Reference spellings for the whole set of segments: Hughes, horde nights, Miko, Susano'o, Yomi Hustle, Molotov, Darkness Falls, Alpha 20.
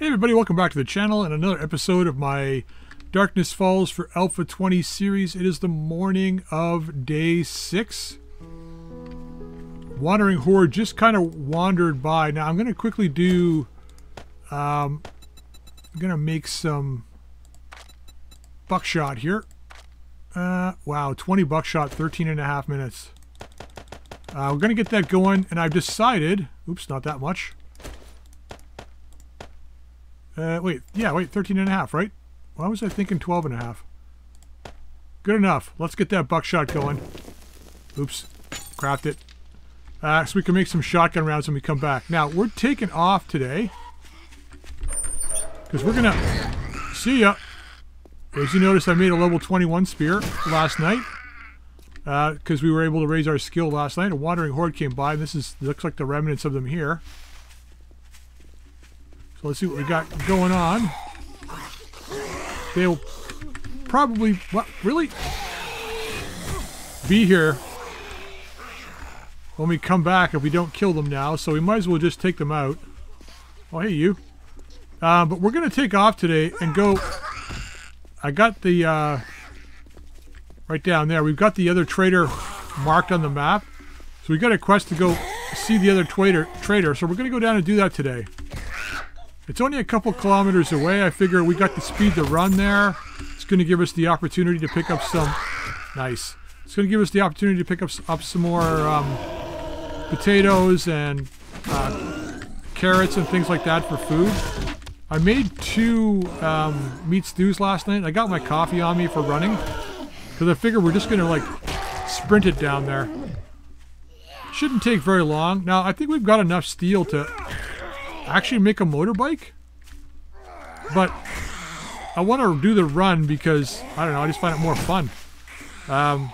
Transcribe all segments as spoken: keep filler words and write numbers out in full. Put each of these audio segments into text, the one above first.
Hey everybody, welcome back to the channel and another episode of my Darkness Falls for Alpha twenty series. It is the morning of day six. Wandering Horde just kind of wandered by. Now I'm going to quickly do, um, I'm going to make some buckshot here. Uh, wow, twenty buckshot, thirteen and a half minutes. Uh, we're going to get that going, and I've decided, oops, not that much. Uh, wait, yeah, wait, thirteen and a half, right? Why was I thinking twelve and a half? Good enough. Let's get that buckshot going. Oops, craft it. Uh, so we can make some shotgun rounds when we come back. Now, we're taking off today. Because we're going to... See ya! As you notice, I made a level twenty-one spear last night. Because uh, we were able to raise our skill last night. A wandering horde came by, and this is looks like the remnants of them here. So let's see what we got going on. They'll probably, what, really? Be here when we come back if we don't kill them now. So we might as well just take them out. Oh, hey, you. Uh, but we're going to take off today and go. I got the, uh, right down there. We've got the other trader marked on the map. So we got a quest to go see the other trader. trader. So we're going to go down and do that today. It's only a couple kilometers away. I figure we got the speed to run there. It's going to give us the opportunity to pick up some... Nice. It's going to give us the opportunity to pick up, up some more um, potatoes and uh, carrots and things like that for food. I made two um, meat stews last night. I got my coffee on me for running. Because I figure we're just going to like sprint it down there. Shouldn't take very long. Now, I think we've got enough steel to... actually make a motorbike, but I want to do the run because I don't know, I just find it more fun. Um,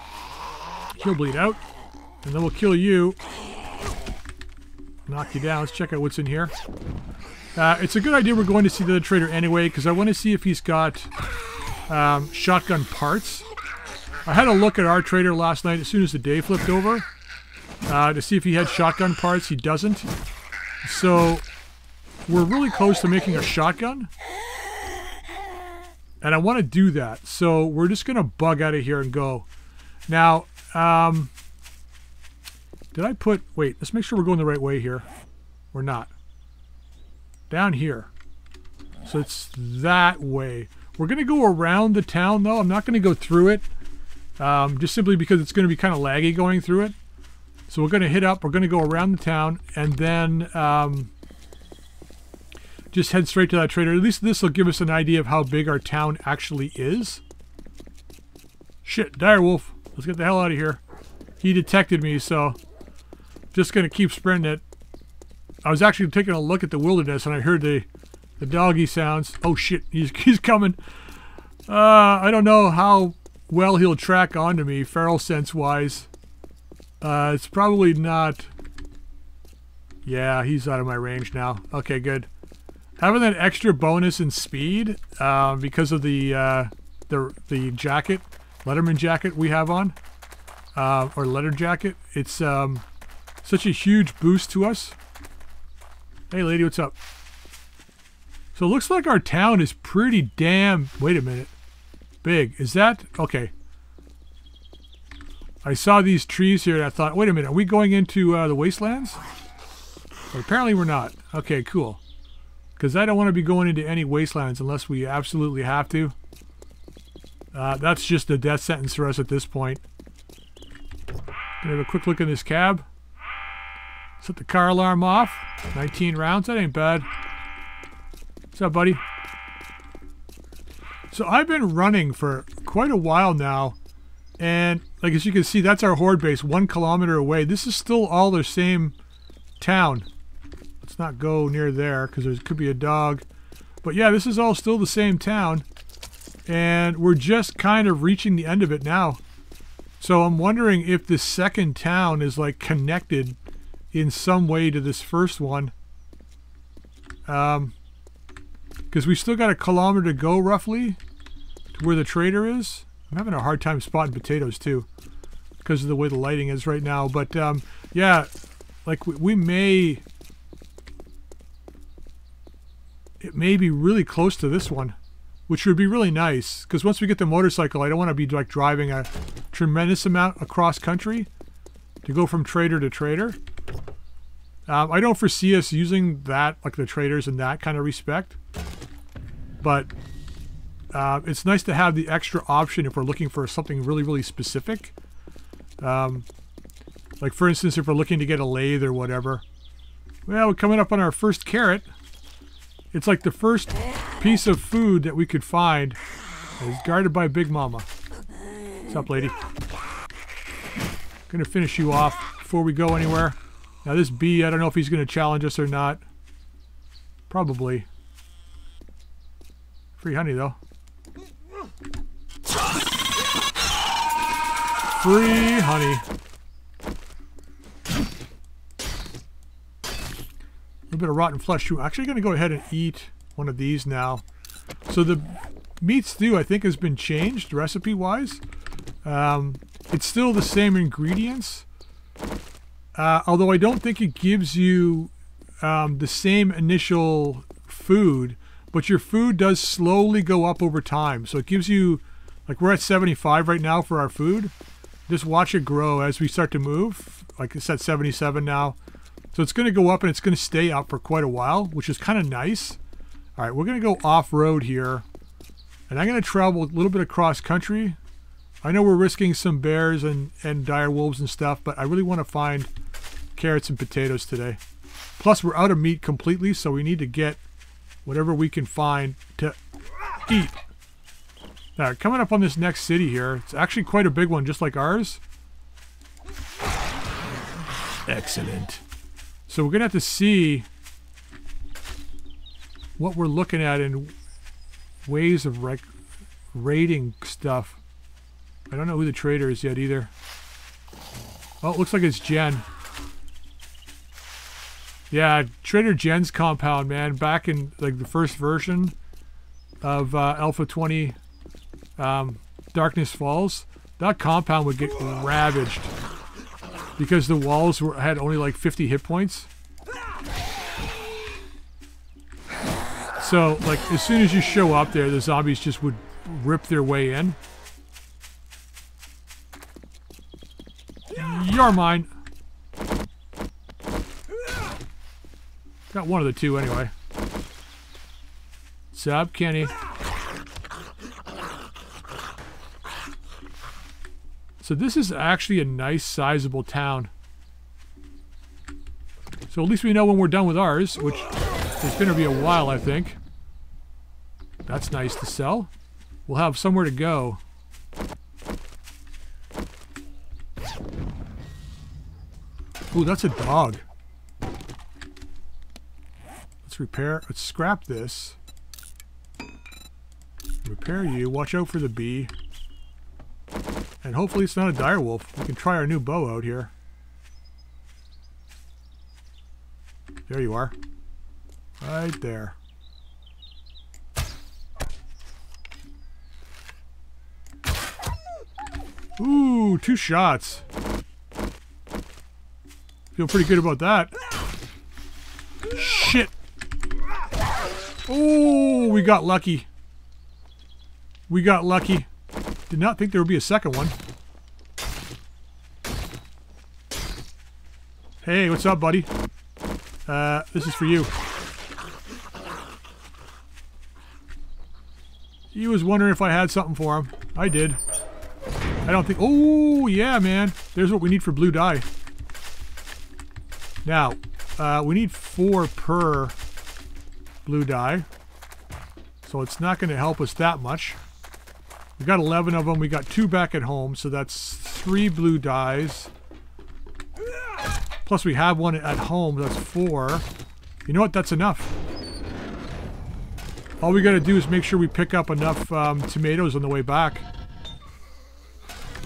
he'll bleed out and then we'll kill you, knock you down. Let's check out what's in here. Uh, it's a good idea we're going to see the trader anyway because I want to see if he's got um, shotgun parts. I had a look at our trader last night as soon as the day flipped over uh, to see if he had shotgun parts. He doesn't, so we're really close to making a shotgun, and I want to do that. So we're just going to bug out of here and go. Now, um, did I put... Wait, let's make sure we're going the right way here. We're not. Down here. So it's that way. We're going to go around the town, though. I'm not going to go through it, um, just simply because it's going to be kind of laggy going through it. So we're going to hit up. We're going to go around the town, and then... Um, just head straight to that trader. At least this will give us an idea of how big our town actually is. Shit, direwolf. Let's get the hell out of here. He detected me, so just going to keep sprinting it. I was actually taking a look at the wilderness, and I heard the, the doggy sounds. Oh, shit. He's, he's coming. Uh, I don't know how well he'll track onto me, feral sense-wise. Uh, it's probably not... Yeah, he's out of my range now. Okay, good. Having that extra bonus in speed uh, because of the uh, the the jacket, Letterman jacket we have on, uh, or letter jacket, it's um, such a huge boost to us. Hey, lady, what's up? So it looks like our town is pretty damn. Wait a minute, big is that? Okay. I saw these trees here and I thought, wait a minute, are we going into uh, the wastelands? But apparently we're not. Okay, cool. Because I don't want to be going into any wastelands unless we absolutely have to. Uh, that's just a death sentence for us at this point. Gonna have a quick look in this cab. Set the car alarm off. nineteen rounds, that ain't bad. What's up, buddy? So I've been running for quite a while now. And like as you can see, that's our horde base, one kilometer away. This is still all the same town. Let's not go near there because there could be a dog. But yeah, this is all still the same town. And we're just kind of reaching the end of it now. So I'm wondering if this second town is like connected in some way to this first one. Um, because we've still got a kilometer to go roughly to where the trader is. I'm having a hard time spotting potatoes too because of the way the lighting is right now. But um, yeah, like we, we may... it may be really close to this one, which would be really nice, because once we get the motorcycle, I don't want to be like driving a tremendous amount across country to go from trader to trader. Um, I don't foresee us using that, like the traders in that kind of respect, but uh, it's nice to have the extra option if we're looking for something really, really specific. Um, like for instance, if we're looking to get a lathe or whatever, well, we're coming up on our first carrot. It's like the first piece of food that we could find is guarded by Big Mama. What's up, lady? Gonna finish you off before we go anywhere. Now this bee, I don't know if he's gonna challenge us or not. Probably. Free honey though. Free honey. A little bit of rotten flesh too. I'm actually gonna go ahead and eat one of these now. So the meat stew, I think, has been changed recipe wise. Um, it's still the same ingredients. Uh, although I don't think it gives you um, the same initial food, but your food does slowly go up over time. So it gives you, like we're at seventy-five right now for our food. Just watch it grow as we start to move. Like it's at seventy-seven now. So it's going to go up and it's going to stay up for quite a while, which is kind of nice. All right, we're going to go off-road here. And I'm going to travel a little bit across country. I know we're risking some bears and, and dire wolves and stuff, but I really want to find carrots and potatoes today. Plus, we're out of meat completely, so we need to get whatever we can find to eat. Now, coming up on this next city here, it's actually quite a big one, just like ours. Excellent. So we're going to have to see what we're looking at in ways of rec raiding stuff. I don't know who the trader is yet either. Oh, it looks like it's Jen. Yeah, Trader Jen's compound, man. Back in like the first version of uh, Alpha twenty, um, Darkness Falls, that compound would get ravaged because the walls were had only like fifty hit points. So, like, as soon as you show up there, the zombies just would rip their way in. You're mine. Got one of the two anyway. What's up, Kenny? So this is actually a nice, sizable town. So at least we know when we're done with ours, which is going to be a while, I think. That's nice to sell. We'll have somewhere to go. Ooh, that's a dog. Let's repair. Let's scrap this. Repair you. Watch out for the bee. And hopefully it's not a dire wolf. We can try our new bow out here. There you are. Right there. Ooh, two shots. Feel pretty good about that. Shit. Oh, we got lucky. We got lucky. Did not think there would be a second one. Hey, what's up, buddy? Uh, this is for you. He was wondering if I had something for him. I did. I don't think... Oh, yeah, man. There's what we need for blue dye. Now, uh, we need four per blue dye, so it's not going to help us that much. We got eleven of them. We got two back at home, so that's three blue dyes. Plus we have one at home, that's four. You know what? That's enough. All we got to do is make sure we pick up enough um, tomatoes on the way back.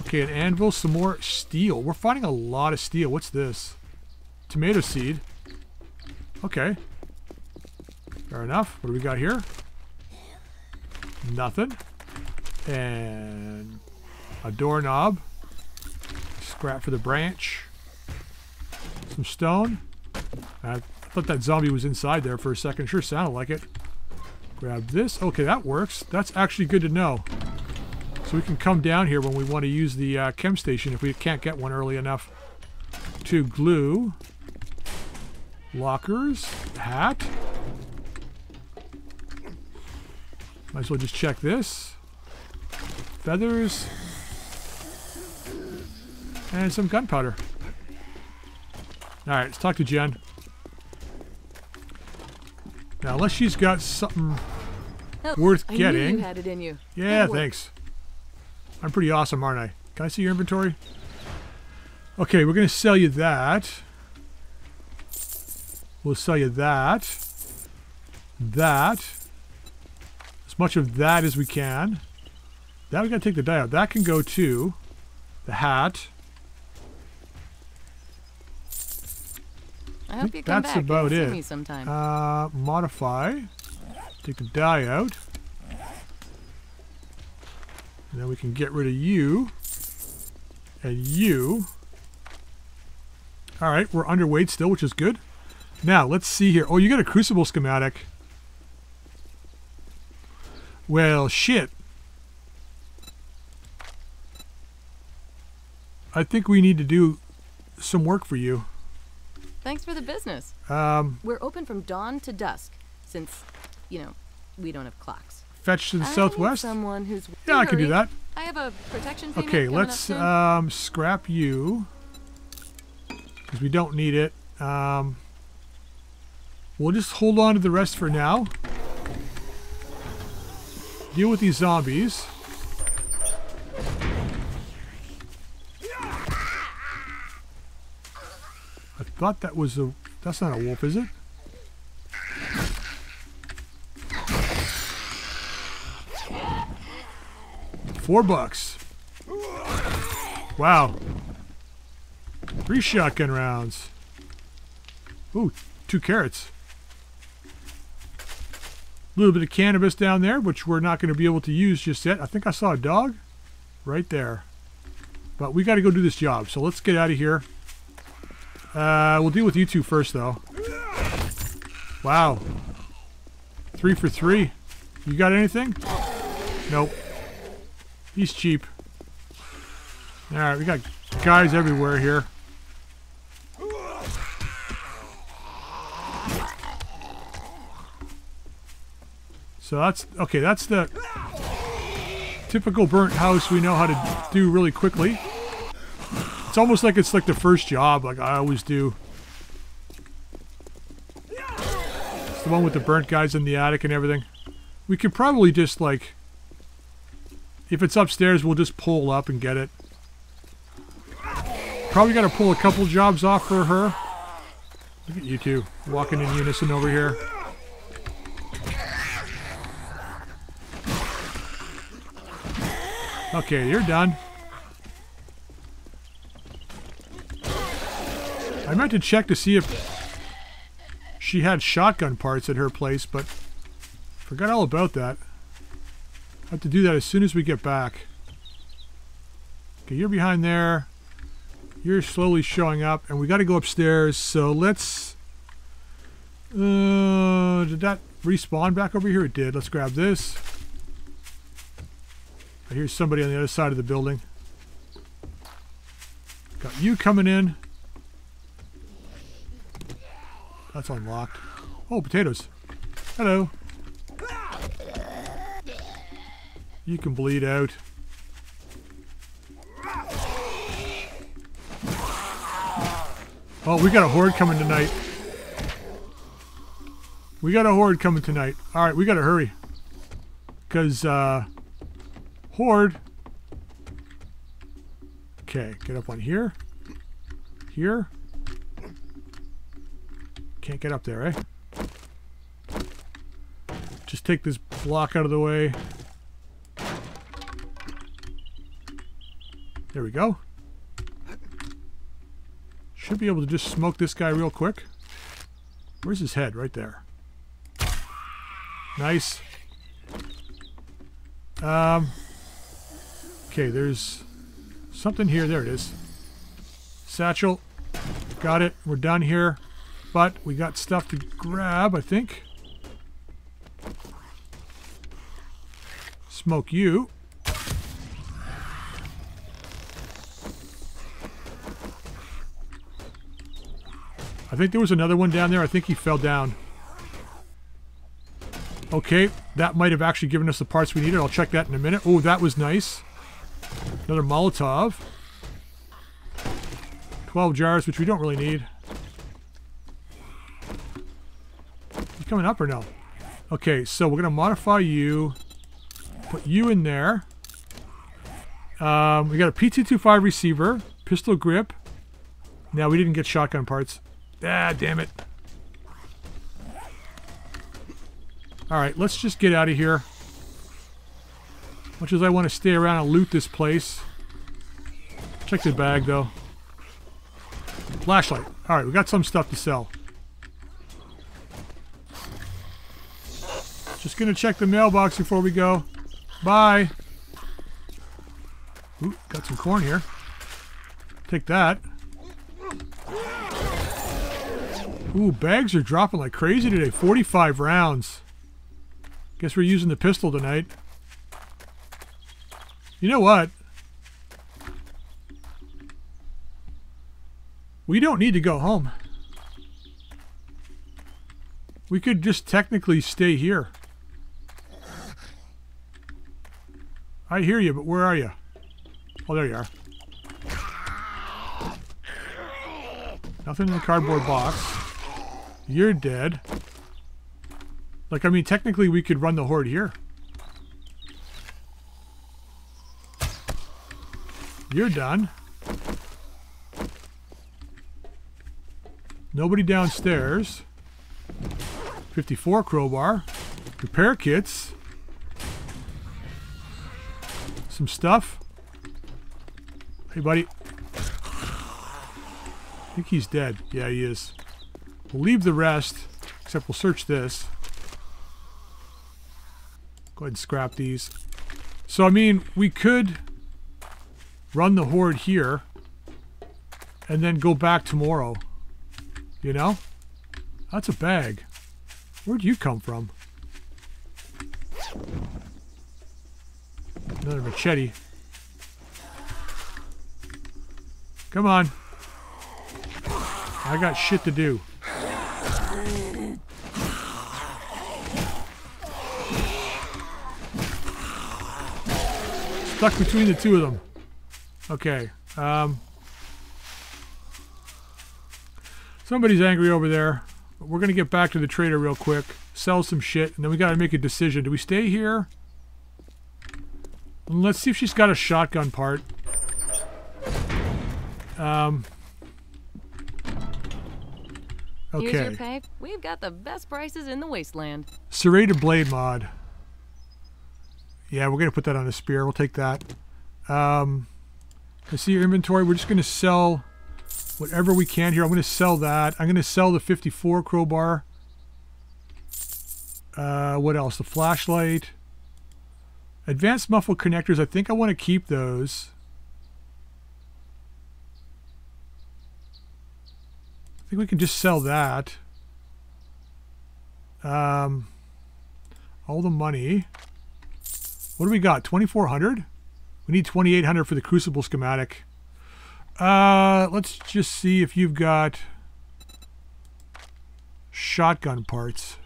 Okay, an anvil, some more steel. We're finding a lot of steel. What's this? Tomato seed. Okay. Fair enough. What do we got here? Nothing. And a doorknob. Scrap for the branch. Some stone. I thought that zombie was inside there for a second. Sure sounded like it. Grab this. Okay, that works. That's actually good to know. So we can come down here when we want to use the uh, chem station if we can't get one early enough. To glue. Lockers. Hat. Might as well just check this. Feathers. And some gunpowder. Alright, let's talk to Jen. Now, unless she's got something oh, worth I getting. Knew you had it in you. Yeah, Good thanks. Work. I'm pretty awesome, aren't I? Can I see your inventory? Okay, we're going to sell you that. We'll sell you that. That. As much of that as we can. That we got to take the die out. That can go to the hat. I hope you come back. That's about it. See me sometime. Uh, modify. Take the die out. And then we can get rid of you. And you. Alright, we're underweight still, which is good. Now, let's see here. Oh, you got a crucible schematic. Well, shit. I think we need to do some work for you. Thanks for the business. Um, We're open from dawn to dusk, since, you know, we don't have clocks. Fetch to the I southwest? Someone who's yeah, I can do that. I have a protection payment. Okay, let's um, scrap you. Because we don't need it. Um, we'll just hold on to the rest for now. Deal with these zombies. I thought that was a... That's not a wolf, is it? Four bucks. Wow. Three shotgun rounds. Ooh, two carrots. A little bit of cannabis down there, which we're not going to be able to use just yet. I think I saw a dog right there. But we got to go do this job, so let's get out of here. Uh, we'll deal with you two first, though. Wow. Three for three. You got anything? Nope. He's cheap. Alright, we got guys everywhere here. So that's... Okay, that's the typical burnt house we know how to do really quickly. It's almost like it's like the first job, like I always do. It's the one with the burnt guys in the attic and everything. We could probably just like... If it's upstairs, we'll just pull up and get it. Probably got to pull a couple jobs off for her. Look at you two, walking in unison over here. Okay, you're done. I meant to check to see if she had shotgun parts at her place, but forgot all about that. I have to do that as soon as we get back. Okay, you're behind there. You're slowly showing up, and we got to go upstairs. So let's. Uh, did that respawn back over here? It did. Let's grab this. I hear somebody on the other side of the building. Got you coming in. That's unlocked. Oh, potatoes. Hello. You can bleed out. Oh, we got a horde coming tonight. We got a horde coming tonight. All right, we got to hurry. Because, uh... horde. Okay, get up on here. Here. Can't get up there, eh? Just take this block out of the way. There we go. Should be able to just smoke this guy real quick. Where's his head? Right there. Nice. Um. Okay, there's something here. There it is. Satchel. Got it. We're done here. But we got stuff to grab, I think. Smoke you. I think there was another one down there. I think he fell down. Okay, that might have actually given us the parts we needed. I'll check that in a minute. Oh, that was nice. Another Molotov. twelve jars, which we don't really need. He's coming up or no? Okay, so we're going to modify you. Put you in there. Um, we got a P two twenty-five receiver. Pistol grip. Now, we didn't get shotgun parts. Ah, damn it. Alright, let's just get out of here. Much as I want to stay around and loot this place. Check the bag, though. Flashlight. Alright, we got some stuff to sell. Just gonna check the mailbox before we go. Bye! Ooh, got some corn here. Take that. Ooh, bags are dropping like crazy today. forty-five rounds. Guess we're using the pistol tonight. You know what? We don't need to go home. We could just technically stay here. I hear you, but where are you? Oh, there you are. Nothing in the cardboard box. You're dead. Like, I mean, technically we could run the horde here. You're done. Nobody downstairs. fifty-four crowbar. Repair kits. Some stuff. Hey, buddy. I think he's dead. Yeah, he is. We'll leave the rest, except we'll search this. Go ahead and scrap these. So, I mean, we could run the horde here and then go back tomorrow. You know? That's a bag. Where'd you come from? Another machete. Come on. I got shit to do. Stuck between the two of them. Okay. Um, somebody's angry over there. We're going to get back to the trader real quick. Sell some shit. And then we got to make a decision. Do we stay here? And let's see if she's got a shotgun part. Um, okay. Here's your pay. We've got the best prices in the wasteland. Serrated blade mod. Yeah, we're going to put that on a spear. We'll take that. Um, I see your inventory. We're just going to sell whatever we can here. I'm going to sell that. I'm going to sell the fifty-four crowbar. Uh, what else? The flashlight. Advanced muffle connectors. I think I want to keep those. I think we can just sell that. Um, all the money. What do we got? twenty-four hundred? We need twenty-eight hundred for the Crucible schematic. Uh, let's just see if you've got shotgun parts.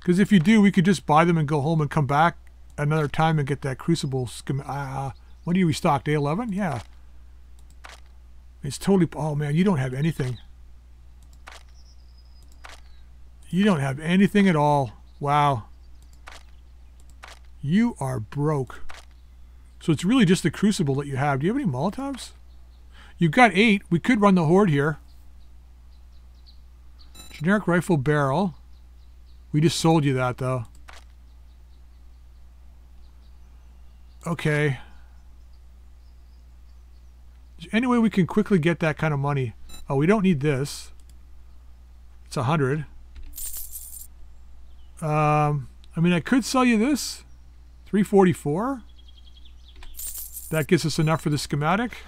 Because if you do, we could just buy them and go home and come back another time and get that Crucible schematic. Uh, when do you restock? day eleven? Yeah. It's totally... Oh, man, you don't have anything. You don't have anything at all. Wow. You are broke. So it's really just the Crucible that you have. Do you have any Molotovs? You've got eight. We could run the horde here. Generic rifle barrel. We just sold you that, though. Okay. Is there any way we can quickly get that kind of money? Oh, we don't need this. It's a hundred. Um, I mean, I could sell you this. three forty-four. That gives us enough for the schematic.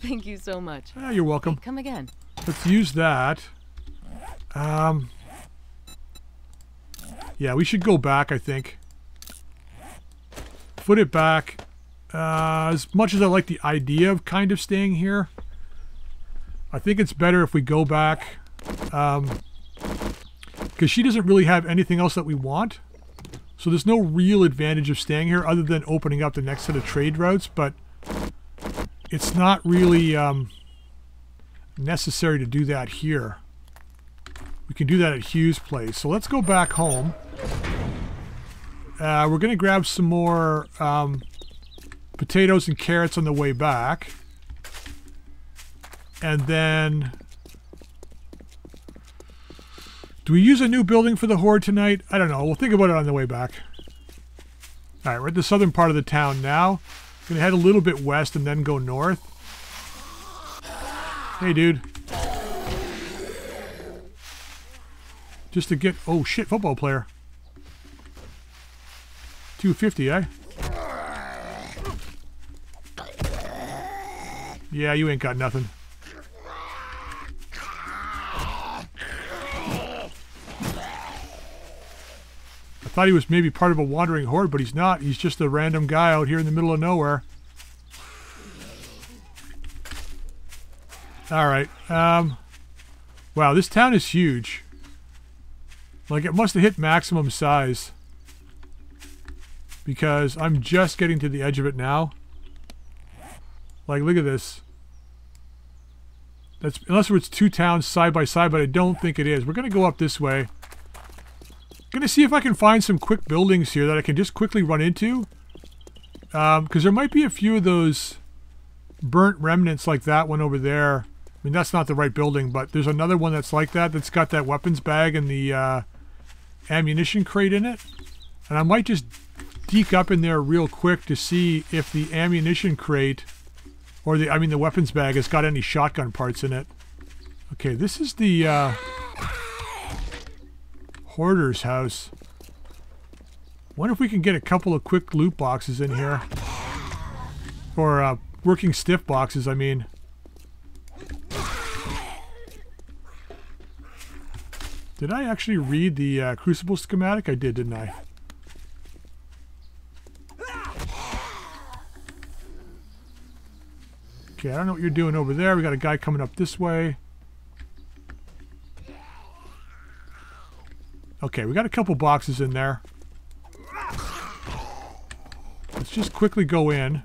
Thank you so much. Ah, you're welcome. Hey, come again. Let's use that. Um, Yeah, we should go back, I think. Foot it back. Uh, as much as I like the idea of kind of staying here, I think it's better if we go back. Um, because she doesn't really have anything else that we want. So there's no real advantage of staying here other than opening up the next set of trade routes, but it's not really um, necessary to do that here. We can do that at Hughes' place. So let's go back home. Uh, we're going to grab some more um, potatoes and carrots on the way back. And then... do we use a new building for the Horde tonight? I don't know. We'll think about it on the way back. All right, we're at the southern part of the town now. Gonna head a little bit west and then go north. Hey, dude. Just to get... oh, shit, football player. two fifty, eh? Yeah, you ain't got nothing. Thought he was maybe part of a wandering horde, but he's not. He's just a random guy out here in the middle of nowhere. All right. Um, wow, this town is huge. Like, it must have hit maximum size. Because I'm just getting to the edge of it now. Like, look at this. That's, unless it's two towns side by side, but I don't think it is. We're going to go up this way. Gonna see if I can find some quick buildings here that I can just quickly run into, because um, there might be a few of those burnt remnants like that one over there. I mean, that's not the right building, but there's another one that's like that, that's got that weapons bag and the uh, ammunition crate in it, and I might just deke up in there real quick to see if the ammunition crate or the I mean the weapons bag has got any shotgun parts in it. Okay, this is the uh, Hoarder's house. Wonder if we can get a couple of quick loot boxes in here. Or uh, working stiff boxes, I mean. Did I actually read the uh, Crucible schematic? I did, didn't I? Okay, I don't know what you're doing over there. We got a guy coming up this way. Okay, we got a couple boxes in there. Let's just quickly go in.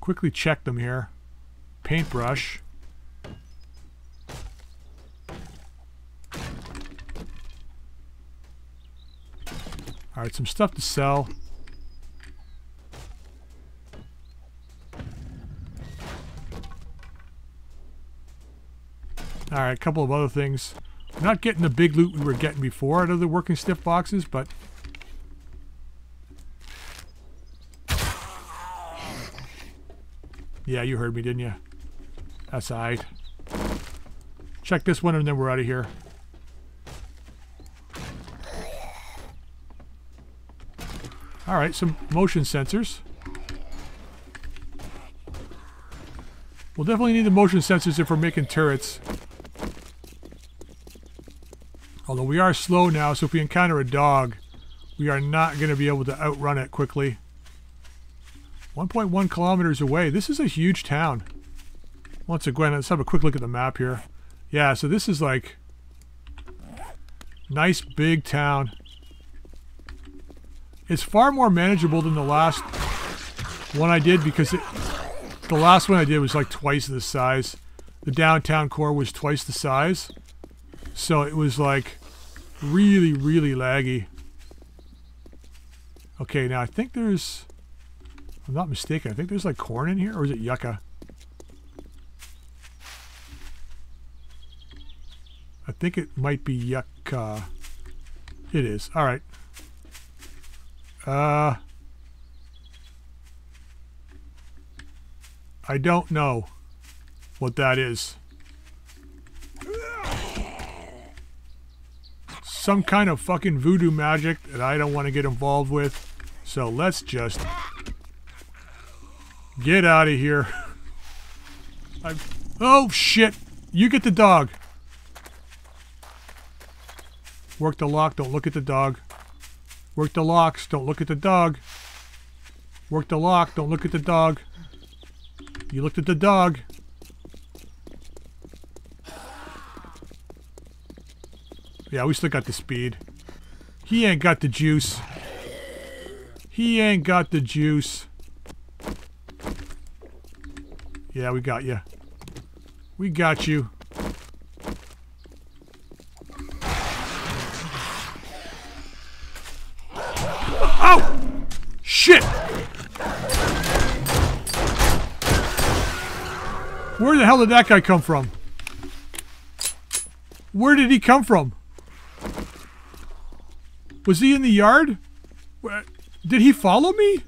Quickly check them here. Paintbrush. Alright, some stuff to sell. All right, a couple of other things. Not getting the big loot we were getting before out of the working stiff boxes, but... yeah, you heard me, didn't you? That's all right. Check this one and then we're out of here. All right, some motion sensors. We'll definitely need the motion sensors if we're making turrets. Although we are slow now, so if we encounter a dog, we are not going to be able to outrun it quickly. one point one kilometers away. This is a huge town. Once again, let's have a quick look at the map here. Yeah, so this is like nice big town. It's far more manageable than the last one I did, because it, the last one I did was like twice this size. The downtown core was twice the size. So it was like really, really laggy. Okay, now I think there's, if I'm not mistaken, I think there's like corn in here, or is it yucca? I think it might be yucca. It is. All right. Uh, I don't know what that is. Some kind of fucking voodoo magic that I don't want to get involved with. So let's just get out of here. I'm, oh shit! You get the dog. Work the lock, don't look at the dog. Work the locks, don't look at the dog. Work the lock, don't look at the dog. You looked at the dog. Yeah, we still got the speed. He ain't got the juice. He ain't got the juice. Yeah, we got you. We got you. Oh! Shit! Where the hell did that guy come from? Where did he come from? Was he in the yard? Where, did he follow me?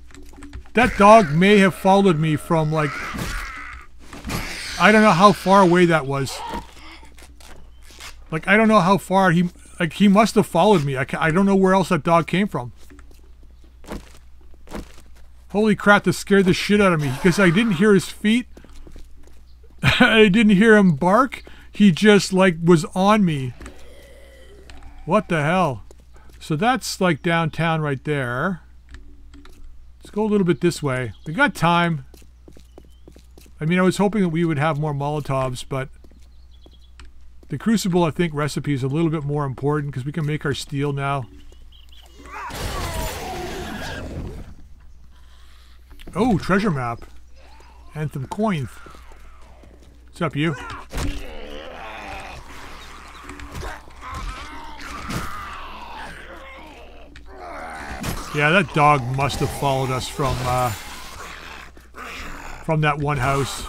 That dog may have followed me from, like... I don't know how far away that was. Like, I don't know how far he... Like, he must have followed me. I, I don't know where else that dog came from. Holy crap, this scared the shit out of me. Because I didn't hear his feet. I didn't hear him bark. He just, like, was on me. What the hell? So that's like downtown right there. Let's go a little bit this way. We got time. I mean, I was hoping that we would have more Molotovs, but the Crucible, I think, recipe is a little bit more important because we can make our steel now. Oh, treasure map. And some coins. What's up, you? Yeah, that dog must have followed us from uh, from that one house.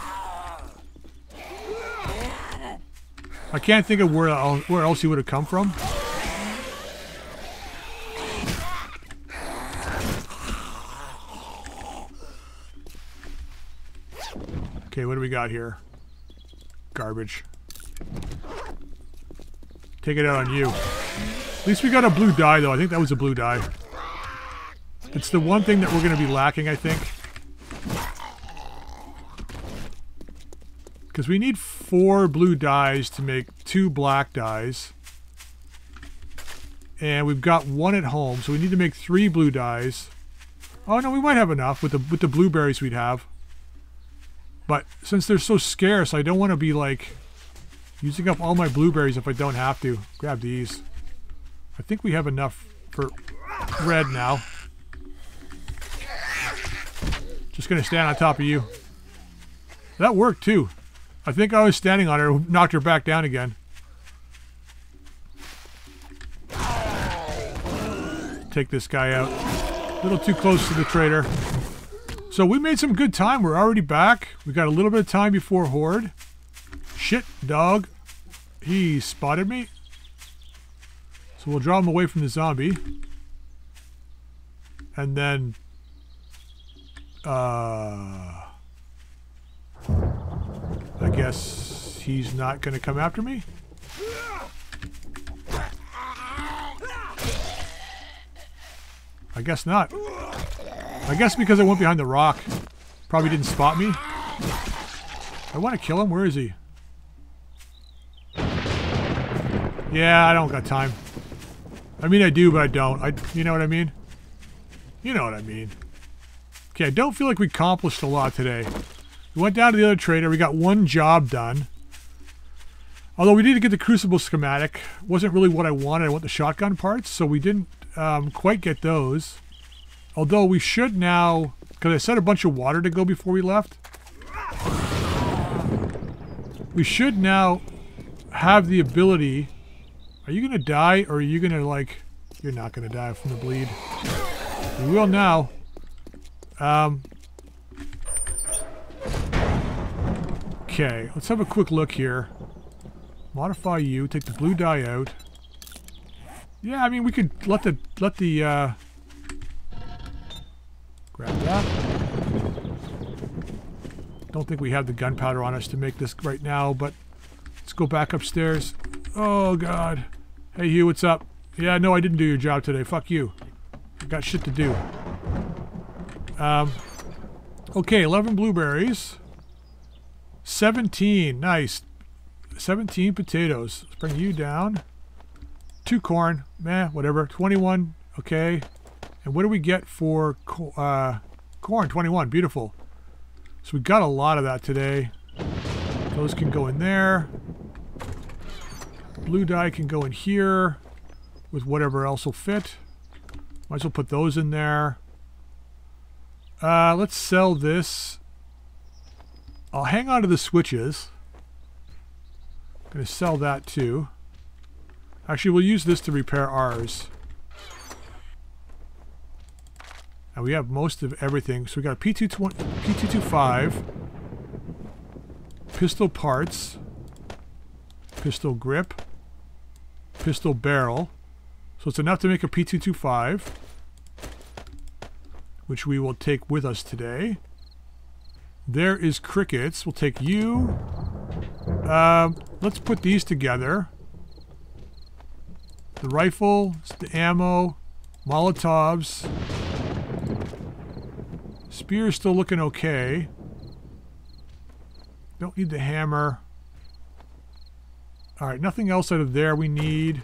I can't think of where else, where else he would have come from. Okay, what do we got here? Garbage. Take it out on you. At least we got a blue die, though. I think that was a blue die. It's the one thing that we're going to be lacking, I think. Because we need four blue dyes to make two black dyes. And we've got one at home, so we need to make three blue dyes. Oh, no, we might have enough with the, with the blueberries we'd have. But since they're so scarce, I don't want to be, like, using up all my blueberries if I don't have to. Grab these. I think we have enough for red now. Just gonna stand on top of you. That worked too. I think I was standing on her, knocked her back down again. Take this guy out. A little too close to the traitor. So we made some good time. We're already back. We got a little bit of time before Horde. Shit, dog. He spotted me. So we'll draw him away from the zombie. And then... Uh, I guess he's not going to come after me? I guess not. I guess because I went behind the rock. Probably didn't spot me. I want to kill him. Where is he? Yeah, I don't got time. I mean, I do, but I don't. I, you know what I mean? You know what I mean. Okay, I don't feel like we accomplished a lot today. We went down to the other trader. We got one job done. Although we didn't get the Crucible schematic. Wasn't really what I wanted. I want the shotgun parts, so we didn't um, quite get those. Although we should now... Because I set a bunch of water to go before we left. We should now have the ability... Are you going to die, or are you going to, like... You're not going to die from the bleed. You will now. Um, okay, let's have a quick look here. Modify you, take the blue dye out. Yeah, I mean, we could let the, let the, uh, grab that. Don't think we have the gunpowder on us to make this right now, but let's go back upstairs. Oh, God. Hey, Hugh, what's up? Yeah, no, I didn't do your job today. Fuck you. I got shit to do. Um, okay, eleven blueberries. seventeen, nice. seventeen potatoes. Let's bring you down. two corn, meh, whatever. twenty-one, okay. And what do we get for co uh, corn? twenty-one, beautiful. So we got a lot of that today. Those can go in there. Blue dye can go in here with whatever else will fit. Might as well put those in there. Uh, let's sell this. I'll hang on to the switches. I'm going to sell that too. Actually, we'll use this to repair ours. And we have most of everything. So we got a P two twenty, P two twenty-five, pistol parts, pistol grip, pistol barrel. So it's enough to make a P two twenty-five, which we will take with us today. There is crickets. We'll take you. Uh, let's put these together. The rifle, the ammo, Molotovs. Spear's still looking okay. Don't need the hammer. Alright, nothing else out of there we need.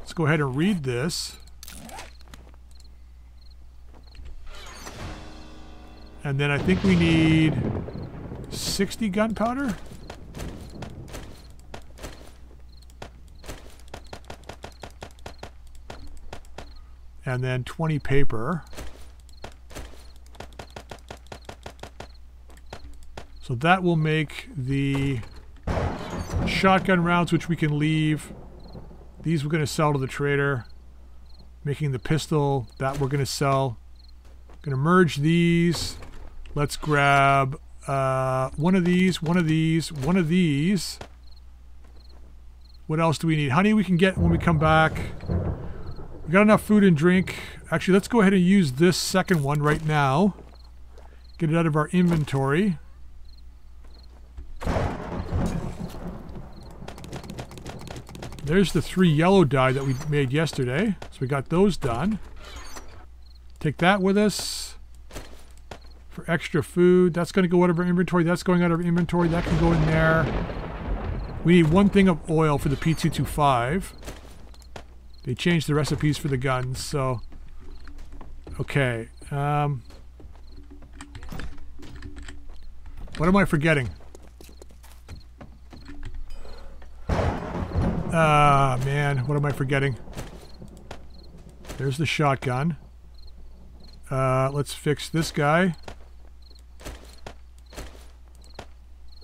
Let's go ahead and read this. And then I think we need sixty gunpowder. And then twenty paper. So that will make the shotgun rounds, which we can leave. These we're going to sell to the trader. Making the pistol, that we're going to sell. Going to merge these. Let's grab uh, one of these, one of these, one of these. What else do we need? Honey we can get when we come back. We got enough food and drink. Actually, let's go ahead and use this second one right now. Get it out of our inventory. There's the three yellow dye that we made yesterday. So we got those done. Take that with us for extra food. That's going to go out of our inventory. That's going out of our inventory. That can go in there. We need one thing of oil for the P two twenty-five. They changed the recipes for the guns, so... Okay. Um, what am I forgetting? Ah, uh, man. What am I forgetting? There's the shotgun. Uh, let's fix this guy.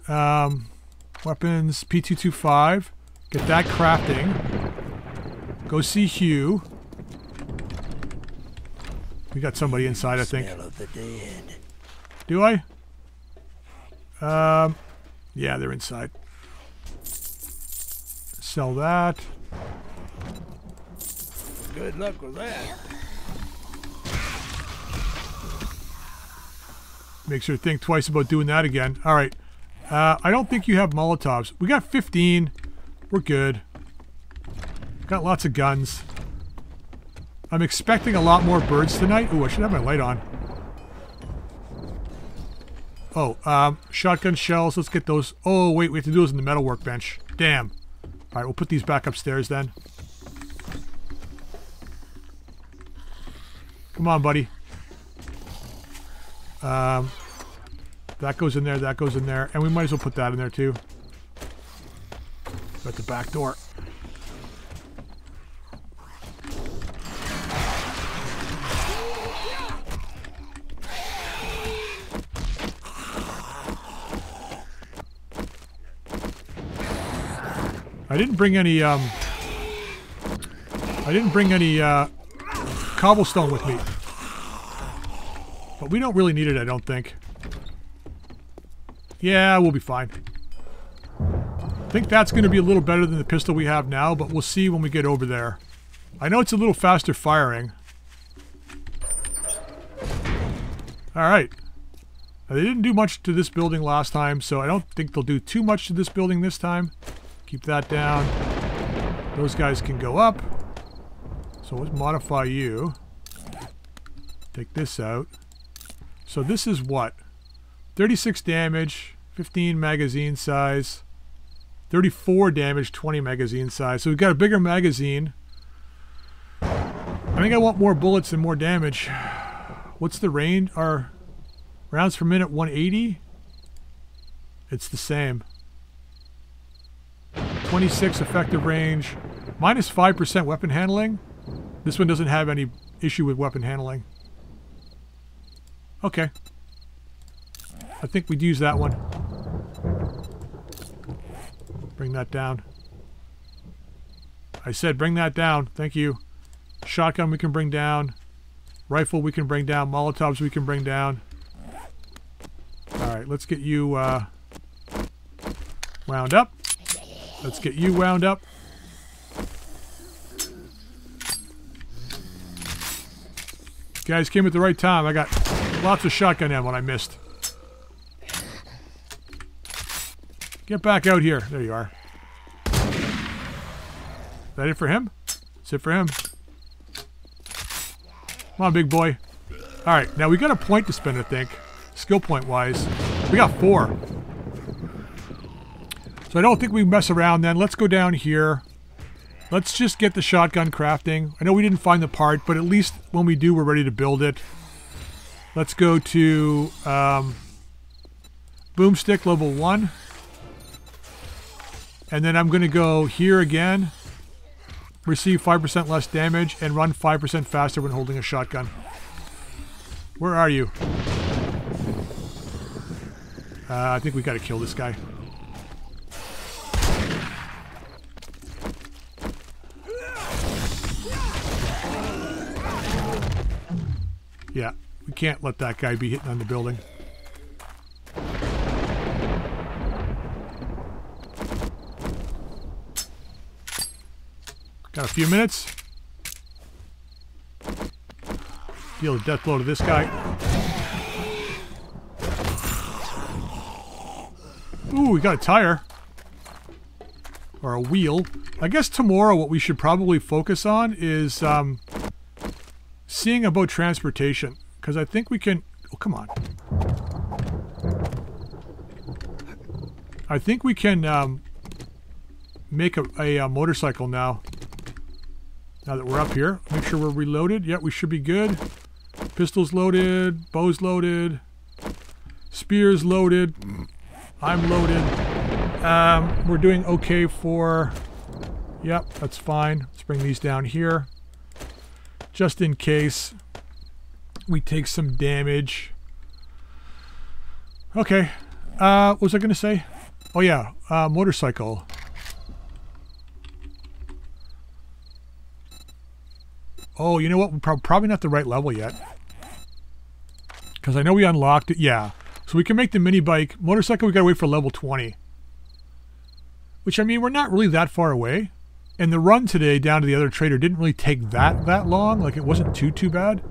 Um, weapons, P two twenty-five. Get that crafting. Go see Hugh. We got somebody inside, I think. Do I? Um, yeah, they're inside. Sell that. Good luck with that. Makes her think twice about doing that again. All right. Uh, I don't think you have Molotovs. We got fifteen. We're good. Got lots of guns. I'm expecting a lot more birds tonight. Ooh, I should have my light on. Oh, um, shotgun shells. Let's get those. Oh, wait, we have to do those in the metal workbench. Damn. Alright, we'll put these back upstairs then. Come on, buddy. Um, that goes in there, that goes in there. And we might as well put that in there too. At the back door. I didn't bring any, um, I didn't bring any, uh, cobblestone with me. But we don't really need it, I don't think. Yeah, we'll be fine. I think that's going to be a little better than the pistol we have now, but we'll see when we get over there. I know it's a little faster firing. Alright. They didn't do much to this building last time, so I don't think they'll do too much to this building this time. Keep that down. Those guys can go up. So let's modify you. Take this out. So this is what? thirty-six damage, fifteen magazine size, thirty-four damage, twenty magazine size. So we've got a bigger magazine. I think I want more bullets and more damage. What's the range? Our rounds per minute one eighty? It's the same. twenty-six effective range. Minus five percent weapon handling. This one doesn't have any issue with weapon handling. Okay. I think we'd use that one. Bring that down. I said bring that down. Thank you. Shotgun we can bring down. Rifle we can bring down. Molotovs we can bring down. Alright, let's get you uh, wound up. Let's get you wound up. You guys came at the right time. I got lots of shotgun ammo I missed. Get back out here. There you are. Is that it for him? That's it for him. Come on, big boy. Alright, now we got a point to spend, I think. Skill point wise. We got four. So I don't think we mess around then. Let's go down here. Let's just get the shotgun crafting. I know we didn't find the part, but at least when we do, we're ready to build it. Let's go to um, Boomstick level one. And then I'm going to go here again, receive five percent less damage, and run five percent faster when holding a shotgun. Where are you? Uh, I think we got to kill this guy. Yeah, we can't let that guy be hitting on the building. Got a few minutes. Deal a death blow to this guy. Ooh, we got a tire. Or a wheel. I guess tomorrow what we should probably focus on is um, seeing about transportation. Because I think we can... Oh, come on. I think we can um, make a, a, a motorcycle now. Now that we're up here, make sure we're reloaded. Yeah, we should be good. Pistols loaded, bows loaded, spears loaded. I'm loaded. Um, we're doing okay for... Yep, that's fine. Let's bring these down here. Just in case we take some damage. Okay. Uh, what was I going to say? Oh yeah, uh, motorcycle. Oh, you know what? We're probably not the right level yet. Because I know we unlocked it. Yeah. So we can make the mini bike. Motorcycle, we got to wait for level twenty. Which, I mean, we're not really that far away. And the run today down to the other trader didn't really take that, that long. Like, it wasn't too, too bad.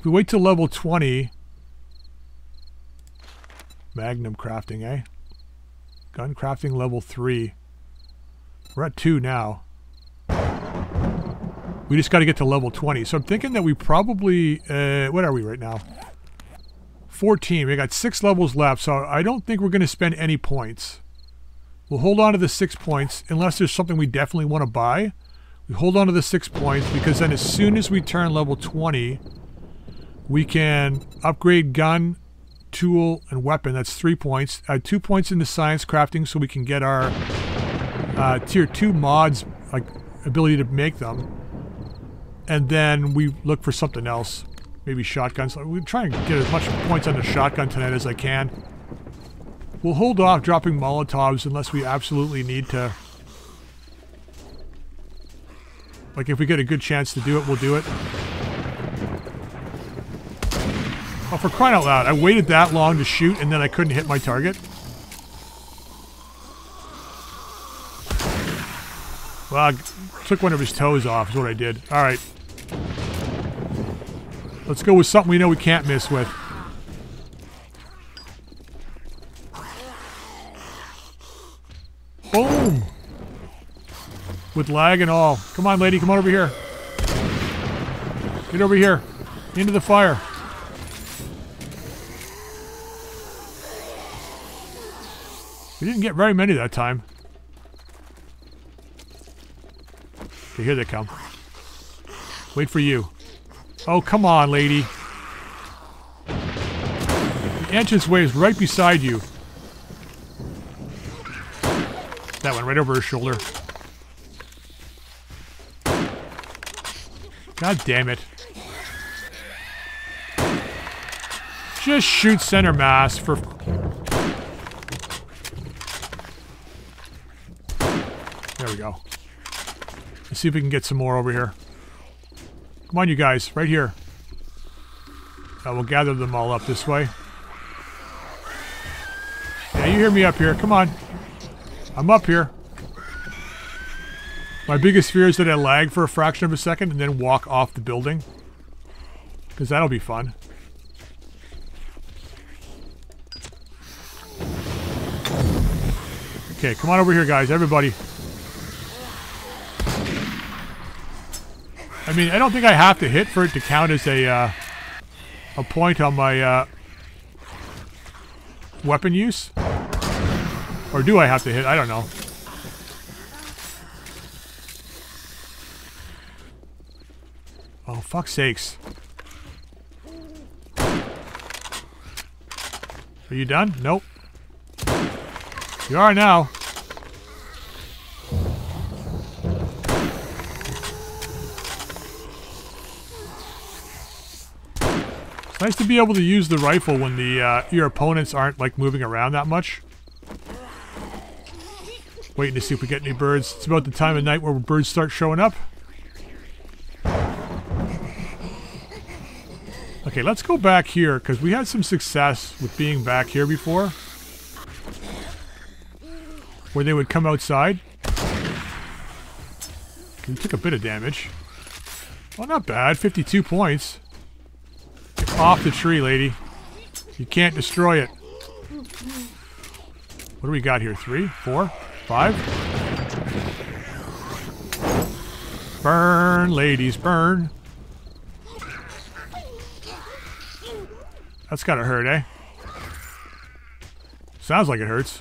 If we wait till level twenty... Magnum crafting, eh? Gun crafting level three. We're at two now. We just got to get to level twenty. So I'm thinking that we probably... Uh, what are we right now? fourteen. We got six levels left, so I don't think we're going to spend any points. We'll hold on to the six points unless there's something we definitely want to buy. We hold on to the six points because then as soon as we turn level twenty, we can upgrade gun, tool, and weapon. That's three points. Uh, two points into science crafting so we can get our uh, tier two mods, like ability to make them. And then we look for something else. Maybe shotguns. We'll try and get as much points on the shotgun tonight as I can. We'll hold off dropping Molotovs unless we absolutely need to. Like, if we get a good chance to do it, we'll do it. Oh, for crying out loud. I waited that long to shoot and then I couldn't hit my target. Well, I took one of his toes off is what I did. Alright. Let's go with something we know we can't miss with. Boom! With lag and all. Come on, lady. Come on over here. Get over here. Into the fire. We didn't get very many that time. Okay, here they come. Wait for you. Oh, come on, lady. The entranceway is right beside you. That one right over her shoulder. God damn it. Just shoot center mass for... There we go. Let's see if we can get some more over here. Come on, you guys. Right here. I will gather them all up this way. Yeah, you hear me up here. Come on. I'm up here. My biggest fear is that I lag for a fraction of a second and then walk off the building. Because that'll be fun. Okay, come on over here, guys. Everybody. I mean, I don't think I have to hit for it to count as a uh, a point on my uh, weapon use. Or do I have to hit? I don't know. Oh, fuck's sakes. Are you done? Nope. You are now. It's nice to be able to use the rifle when the uh, your opponents aren't like moving around that much. Waiting to see if we get any birds. It's about the time of night where birds start showing up. Okay, let's go back here because we had some success with being back here before, where they would come outside. We took a bit of damage. Well, not bad. fifty-two points. Get off the tree, lady. You can't destroy it. What do we got here? Three? Four? Five? Burn, ladies, burn. That's gotta hurt, eh? Sounds like it hurts.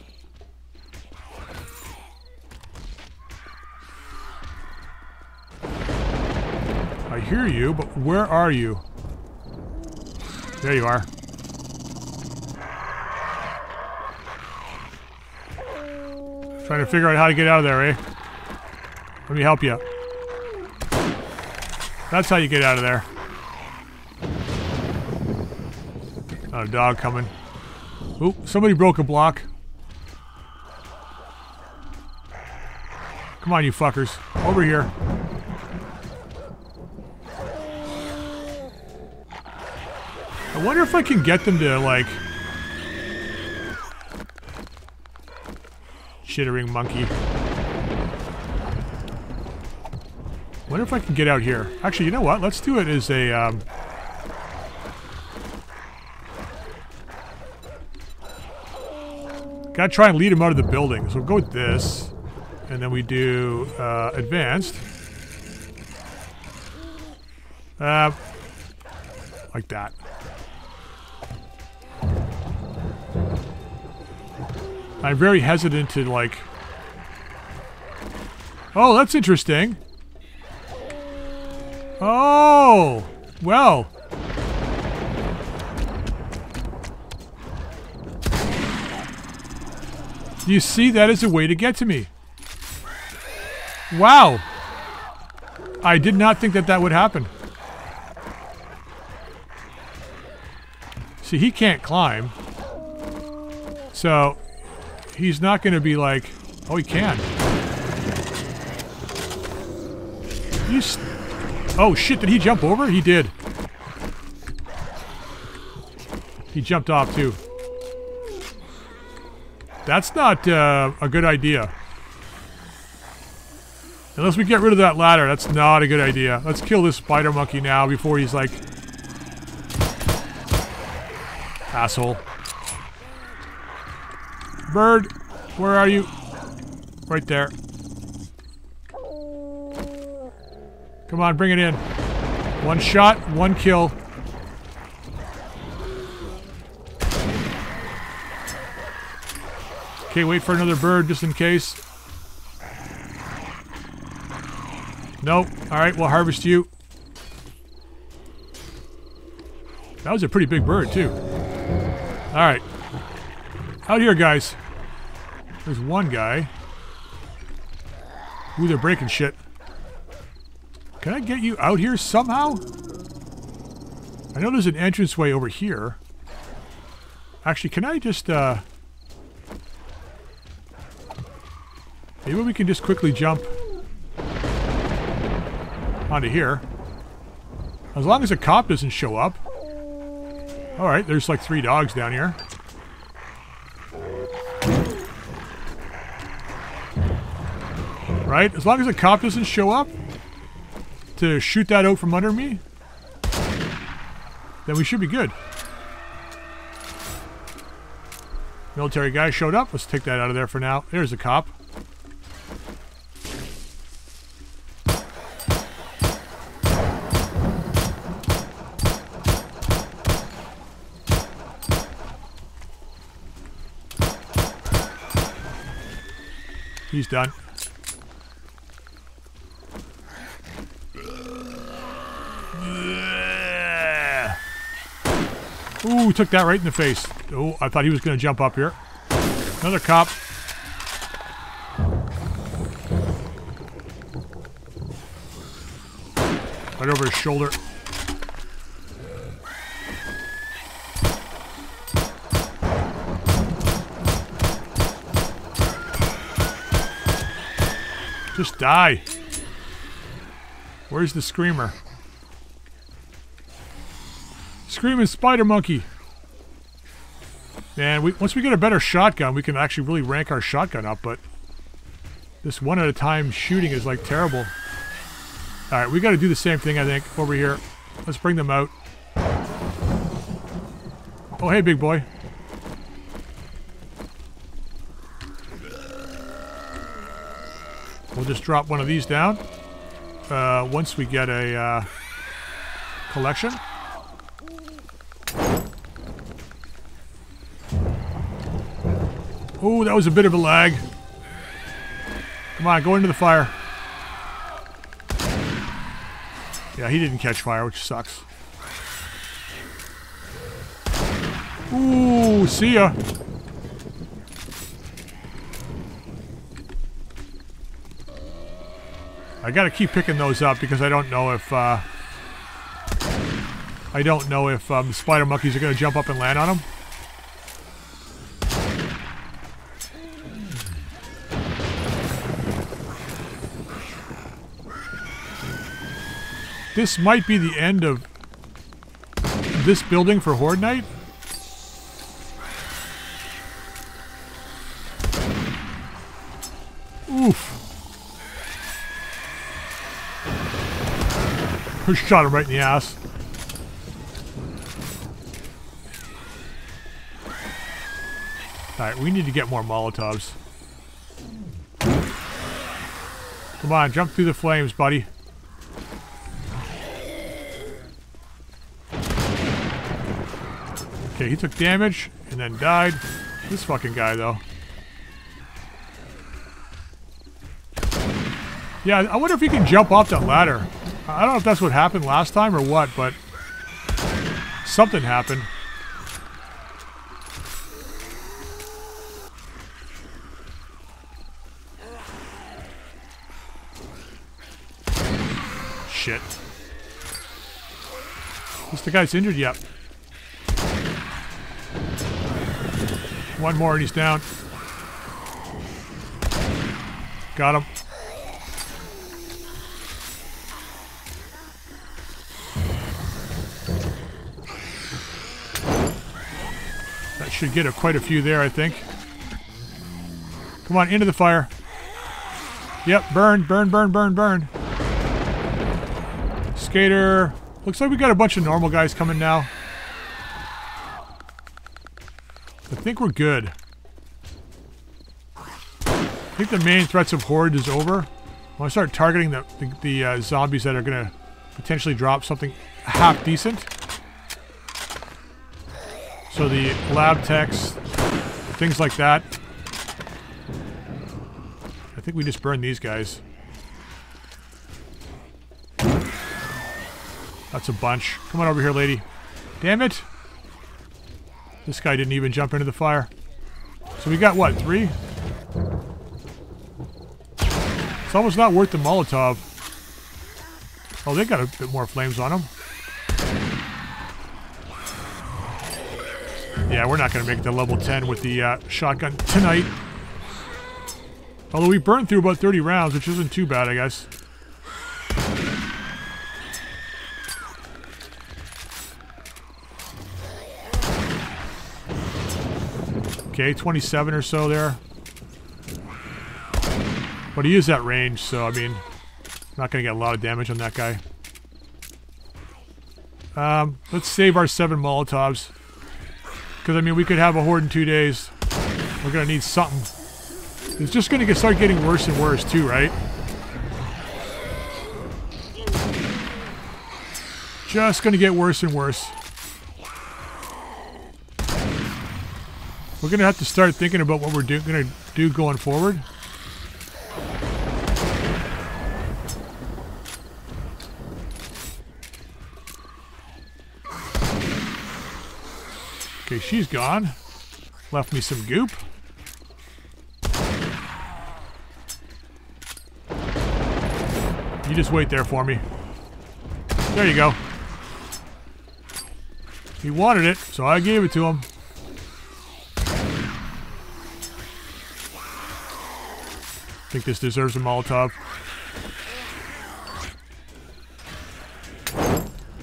I hear you, but where are you? There you are. Trying to figure out how to get out of there, eh? Let me help you. That's how you get out of there. Not a dog coming. Oop, somebody broke a block. Come on, you fuckers. Over here. I wonder if I can get them to, like... Chittering monkey. Wonder if I can get out here. Actually, you know what? Let's do it as a um, gotta try and lead him out of the building. So we'll go with this, and then we do uh, advanced. Uh, like that. I'm very hesitant to, like... Oh, that's interesting. Oh! Well. You see, that is a way to get to me. Wow. I did not think that that would happen. See, he can't climb. So... He's not going to be like, oh, he can. You st oh, shit, did he jump over? He did. He jumped off, too. That's not uh, a good idea. Unless we get rid of that ladder, that's not a good idea. Let's kill this spider monkey now before he's like... Asshole. Bird, where are you? Right there. Come on, bring it in. One shot, one kill. Okay, wait for another bird just in case. Nope. Alright, we'll harvest you. That was a pretty big bird, too. Alright. Out here, guys. There's one guy. Ooh, they're breaking shit. Can I get you out here somehow? I know there's an entranceway over here. Actually, can I just, uh... maybe we can just quickly jump onto here. As long as a cop doesn't show up. Alright, there's like three dogs down here. Right? As long as a cop doesn't show up to shoot that out from under me, then we should be good. Military guy showed up. Let's take that out of there for now. There's a cop. He's done. Ooh, took that right in the face. Oh, I thought he was going to jump up here. Another cop. Right over his shoulder. Just die. Where's the screamer? Screaming spider monkey. And we, once we get a better shotgun, we can actually really rank our shotgun up, but this one at a time shooting is like terrible. Alright, we gotta do the same thing, I think, over here. Let's bring them out. Oh, hey, big boy. We'll just drop one of these down uh, once we get a uh, collection. Oh, that was a bit of a lag. Come on, go into the fire. Yeah, he didn't catch fire, which sucks. Ooh, see ya. I gotta keep picking those up because I don't know if uh, I don't know if um, the spider monkeys are gonna jump up and land on them. This might be the end of this building for Horde Night. Oof. Shot him right in the ass. Alright, we need to get more Molotovs. Come on, jump through the flames, buddy. Okay, he took damage and then died. This fucking guy, though. Yeah, I wonder if he can jump off that ladder. I don't know if that's what happened last time or what, but something happened. Shit. At least the guy's injured yet. One more and he's down. Got him. Should get a, quite a few there, I think. Come on, into the fire. Yep, burn, burn, burn, burn, burn. Skater. Looks like we got a bunch of normal guys coming now. I think we're good. I think the main threats of Horde is over. I want to start targeting the, the, the uh, zombies that are going to potentially drop something half decent. So the lab techs, things like that. I think we just burned these guys. That's a bunch. Come on over here, lady. Damn it! This guy didn't even jump into the fire. So we got, what, three? It's almost not worth the Molotov. Oh, they got a bit more flames on them. Yeah, we're not going to make the level ten with the uh, shotgun tonight. Although we burned through about thirty rounds, which isn't too bad, I guess. Okay, twenty-seven or so there. But he is at range, so I mean, not going to get a lot of damage on that guy. Um, let's save our seven Molotovs. Because, I mean, we could have a horde in two days. We're going to need something. It's just going to get, start getting worse and worse, too, right? Just going to get worse and worse. We're going to have to start thinking about what we're do going to do going forward. Okay, she's gone. Left me some goop. You just wait there for me. There you go. He wanted it, so I gave it to him. I think this deserves a Molotov.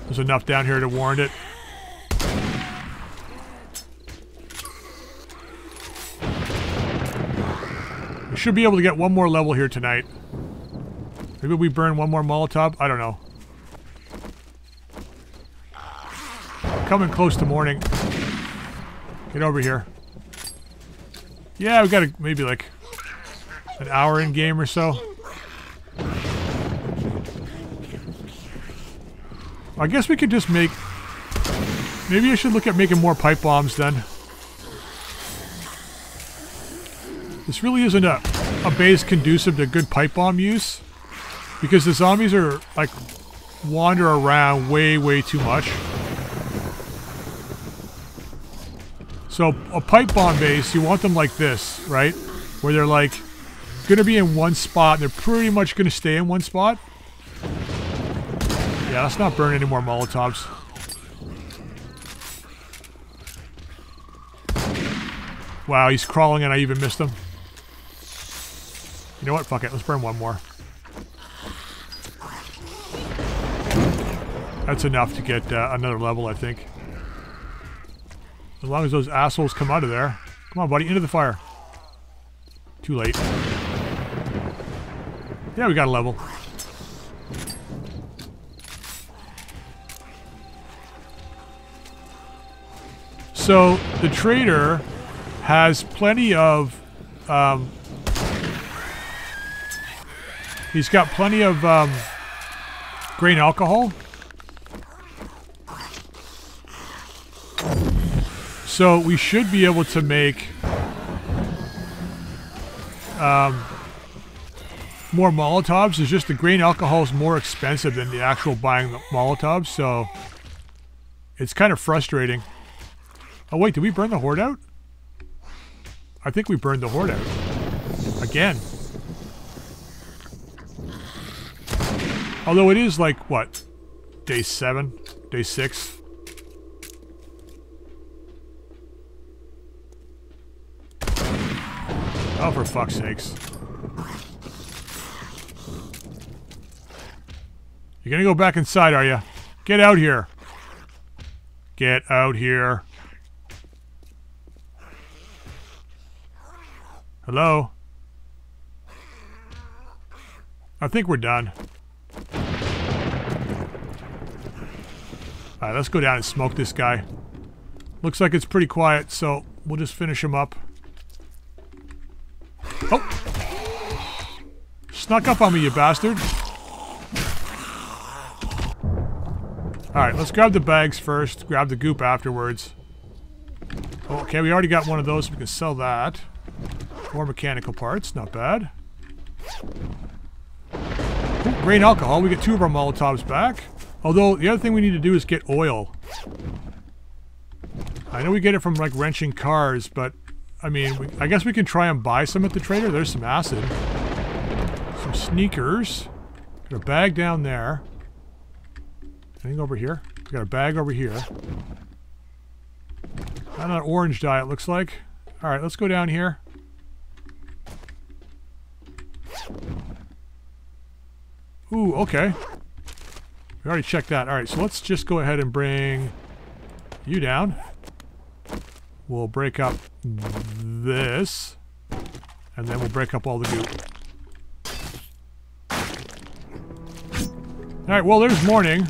There's enough down here to warrant it. We should be able to get one more level here tonight. Maybe we burn one more Molotov? I don't know. Coming close to morning. Get over here. Yeah, we got to maybe like an hour in game or so. I guess we could just make... Maybe I should look at making more pipe bombs then. This really isn't a, a base conducive to good pipe bomb use. Because the zombies are, like, wander around way, way too much. So, a pipe bomb base, you want them like this, right? Where they're, like, going to be in one spot, and they're pretty much going to stay in one spot. Yeah, let's not burn any more Molotovs. Wow, he's crawling and I even missed him. You know what? Fuck it. Let's burn one more. That's enough to get uh, another level, I think. As long as those assholes come out of there. Come on, buddy. Into the fire. Too late. Yeah, we got a level. So, the trader has plenty of... Um, he's got plenty of um, grain alcohol. So we should be able to make um, more Molotovs. It's just the grain alcohol is more expensive than the actual buying the Molotovs, so it's kind of frustrating. Oh wait, did we burn the horde out? I think we burned the horde out. Again. Although it is like, what? Day seven? Day six? Oh, for fuck's sakes. You're gonna go back inside, are you? Get out here. Get out here. Hello? I think we're done. Alright, let's go down and smoke this guy. Looks like it's pretty quiet, so we'll just finish him up. Oh! Snuck up on me, you bastard. Alright, let's grab the bags first. Grab the goop afterwards. Okay, we already got one of those. So we can sell that. More mechanical parts. Not bad. Ooh, grain alcohol. We get two of our Molotovs back. Although, the other thing we need to do is get oil. I know we get it from like wrenching cars, but I mean, we, I guess we can try and buy some at the trader. There's some acid. Some sneakers. Got a bag down there. Anything over here? We got a bag over here. Not an orange dye, it looks like. All right, let's go down here. Ooh, okay. We already checked that. All right, so let's just go ahead and bring you down. We'll break up this, and then we'll break up all the goo. All right, well, there's morning.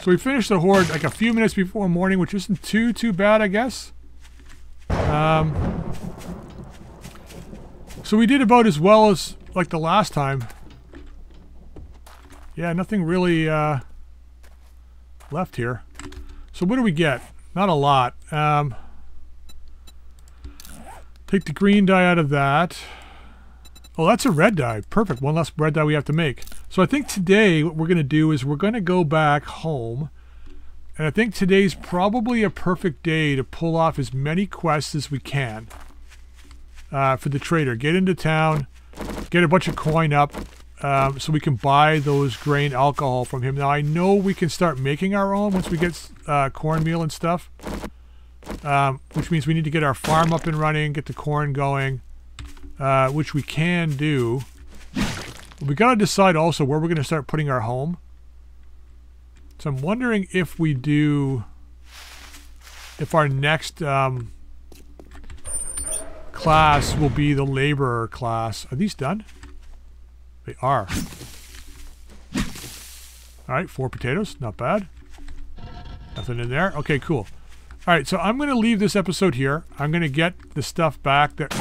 So we finished the horde like a few minutes before morning, which isn't too, too bad, I guess. Um, so we did about as well as like the last time. Yeah, nothing really uh, left here. So what do we get? Not a lot. Um, take the green dye out of that. Oh, that's a red dye. Perfect. One less red dye we have to make. So I think today what we're going to do is we're going to go back home. And I think today's probably a perfect day to pull off as many quests as we can uh, for the trader. Get into town, get a bunch of coin up um, so we can buy those grain alcohol from him. Now I know we can start making our own once we get uh, cornmeal and stuff, um, which means we need to get our farm up and running, get the corn going. Uh, which we can do. We gotta decide also where we're gonna start putting our home. So I'm wondering if we do, if our next um, class will be the laborer class. Are these done? They are. All right, four potatoes, not bad. Nothing in there. Okay, cool. All right, so I'm gonna leave this episode here. I'm gonna get the stuff back that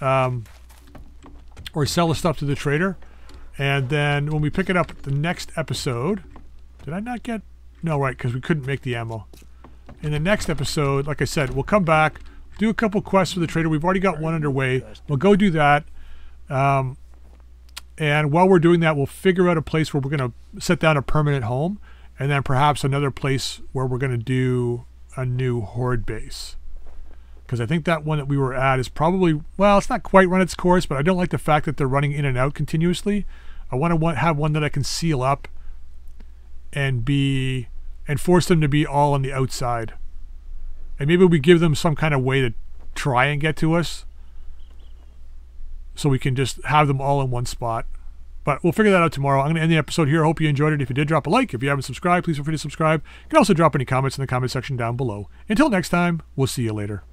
Um, or sell the stuff to the trader, and then when we pick it up at the next episode, did I not get no right because we couldn't make the ammo in the next episode. Like I said, we'll come back, do a couple quests for the trader. We've already got one underway. We'll go do that, um, and while we're doing that, we'll figure out a place where we're going to set down a permanent home, and then perhaps another place where we're going to do a new horde base. Because I think that one that we were at is probably, well, it's not quite run its course, but I don't like the fact that they're running in and out continuously. I want to want, have one that I can seal up and be, and force them to be all on the outside. And maybe we give them some kind of way to try and get to us, so we can just have them all in one spot. But we'll figure that out tomorrow. I'm going to end the episode here. I hope you enjoyed it. If you did, drop a like. If you haven't subscribed, please feel free to subscribe. You can also drop any comments in the comment section down below. Until next time, we'll see you later.